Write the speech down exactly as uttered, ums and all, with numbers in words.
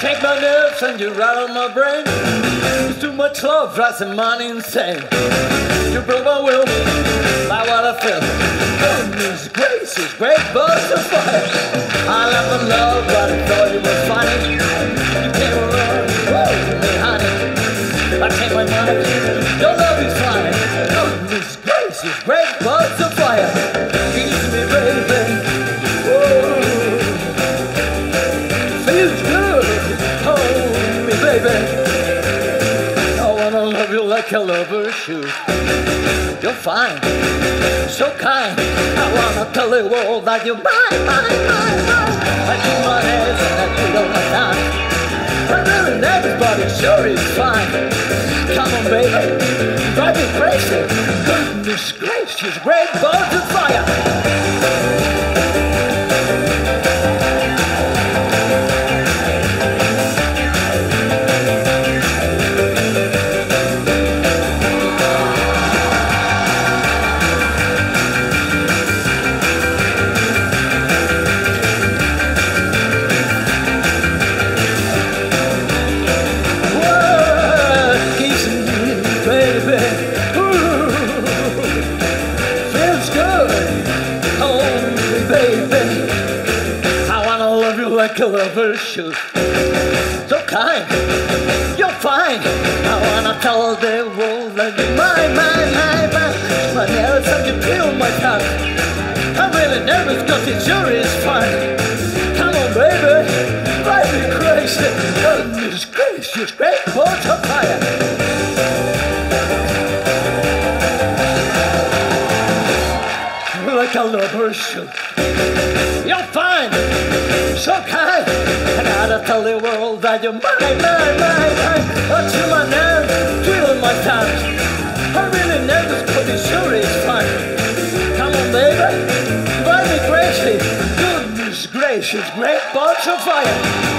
shake my nerves and you're out of my brain. There's too much love, drives the mind insane. You broke my will by what I feel. Goodness gracious, great balls of fire. I laughed in love, but I thought it was funny. You came around, whoa, me honey. I take my money, your love is fine. Goodness gracious, great balls of fire. Feels me, baby, whoa. Feels good, hold me, baby. Like a lover should. You're fine, so kind. I wanna tell the world that you're mine, mine, mine, mine. I keep my hands and I put on my time. I'm telling everybody sure it's fine. Come on, baby, drive me crazy. Goodness gracious, great balls of fire. Like a lover should. So kind, you're fine. I wanna tell the world that you're mine, mine, mine, mine. My nails have you feel my tongue. I'm really nervous cause it sure is fun. Come on, baby, drive me crazy. Goodness gracious, great balls of fire. Like a lover should. You're fine, so kind. And I'll tell the world that you're mine, mine, mine, mine. Until my nerves, twiddle my tongue. I'm really nervous, but it sure is fun. Come on, baby, drive me crazy. Goodness gracious, great balls of fire.